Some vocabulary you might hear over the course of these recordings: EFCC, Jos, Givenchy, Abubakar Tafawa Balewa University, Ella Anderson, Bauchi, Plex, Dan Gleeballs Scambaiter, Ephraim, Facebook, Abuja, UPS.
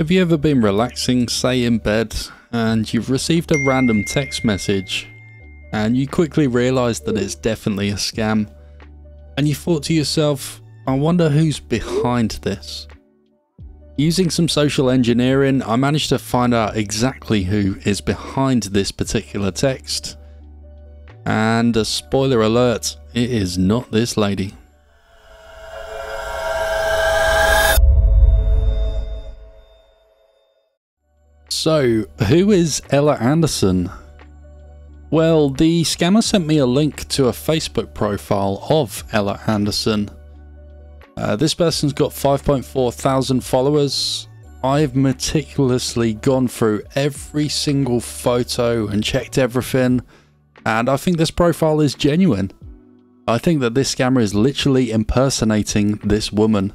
Have you ever been relaxing, say in bed, and you've received a random text message and you quickly realize that it's definitely a scam, and you thought to yourself, I wonder who's behind this? Using some social engineering, I managed to find out exactly who is behind this particular text, and a spoiler alert, it is not this lady. So, who is Ella Anderson? Well, the scammer sent me a link to a Facebook profile of Ella Anderson. This person's got 5,400 followers. I've meticulously gone through every single photo and checked everything, and I think this profile is genuine. I think that this scammer is literally impersonating this woman.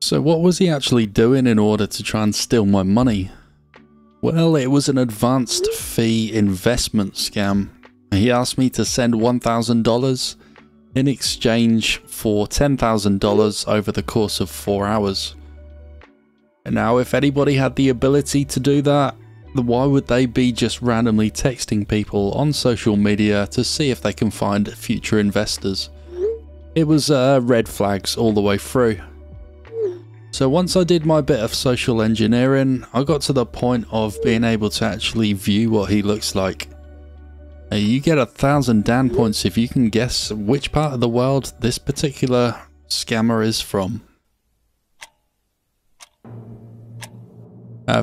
So what was he actually doing in order to try and steal my money? Well, it was an advanced fee investment scam. He asked me to send $1,000 in exchange for $10,000 over the course of 4 hours. And now, if anybody had the ability to do that, then why would they be just randomly texting people on social media to see if they can find future investors? It was red flags all the way through. So once I did my bit of social engineering, I got to the point of being able to actually view what he looks like. You get 1,000 Dan points if you can guess which part of the world this particular scammer is from.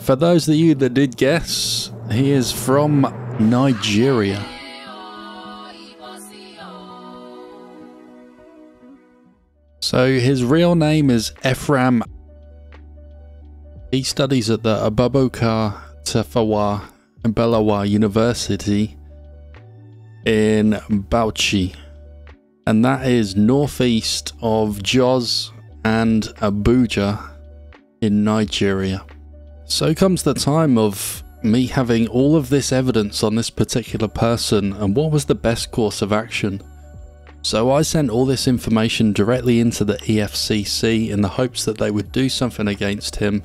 For those of you that did guess, he is from Nigeria. So his real name is Ephraim. He studies at the Abubakar Tafawa Balewa University in Bauchi, and that is northeast of Jos and Abuja in Nigeria. So comes the time of me having all of this evidence on this particular person, and what was the best course of action? So I sent all this information directly into the EFCC in the hopes that they would do something against him.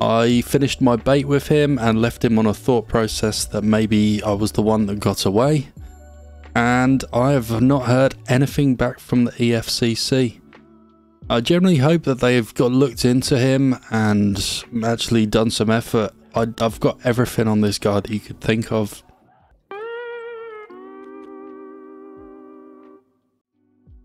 I finished my bait with him and left him on a thought process that maybe I was the one that got away. And I have not heard anything back from the EFCC. I generally hope that they've got looked into him and actually done some effort. I've got everything on this guy that you could think of.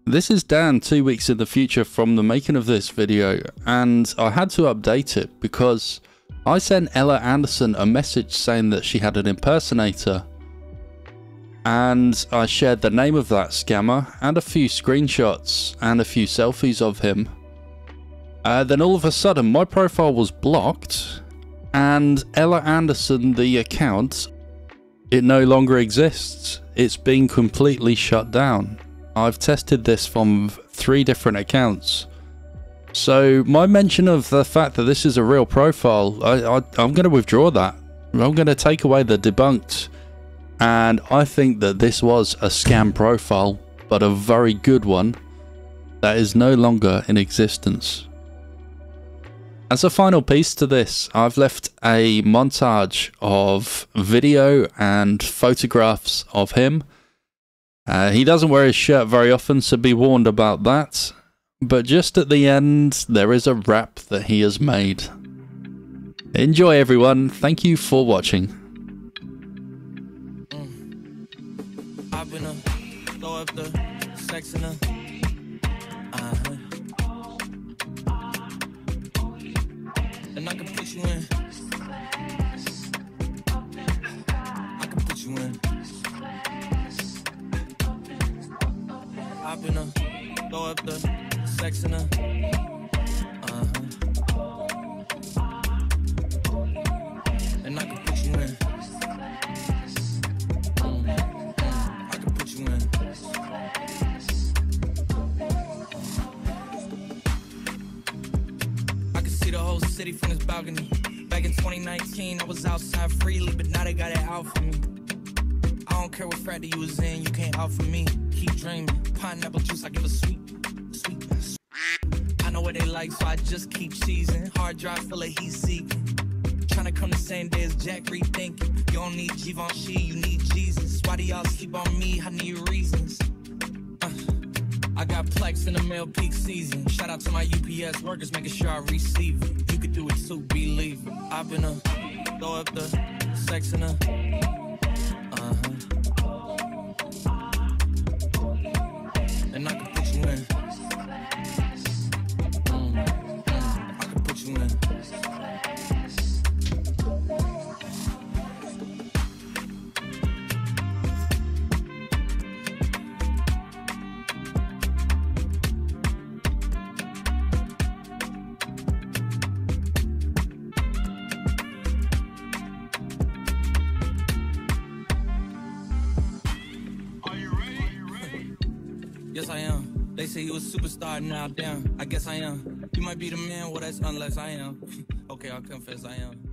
This is Dan 2 weeks in the future from the making of this video, and I had to update it because I sent Ella Anderson a message saying that she had an impersonator, and I shared the name of that scammer and a few screenshots and a few selfies of him. Then all of a sudden my profile was blocked, and Ella Anderson, the account, it no longer exists. It's been completely shut down. I've tested this from 3 different accounts. So my mention of the fact that this is a real profile, I'm going to withdraw that. I'm going to take away the debunked. And I think that this was a scam profile, but a very good one that is no longer in existence. As a final piece to this, I've left a montage of video and photographs of him. He doesn't wear his shirt very often, so be warned about that. But just at the end, there is a rap that he has made. Enjoy, everyone. Thank you for watching. I've been throw up the sex in and I can put you in. Throw up the sex in her. And I can put you in. I can put you in. I can see the whole city from this balcony. Back in 2019, I was outside freely, but now they got it out for me. I don't care what frat you was in, you can't out for me. Keep dreaming. Pineapple juice, I give a sweet, sweet, sweet. I know what they like, so I just keep cheesing. Hard drive, feel like he's seeking. Tryna come the same day as Jack rethinking. You don't need Givenchy, you need Jesus. Why do y'all sleep on me? I need reasons. I got Plex in the mail peak season. Shout out to my UPS workers, making sure I receive it. You could do it too, believe it. I've been a throw up the sex in a. Yes, I am. They say he was a superstar, now damn, I guess I am. You might be the man, well that's unless I am. Okay, I'll confess I am.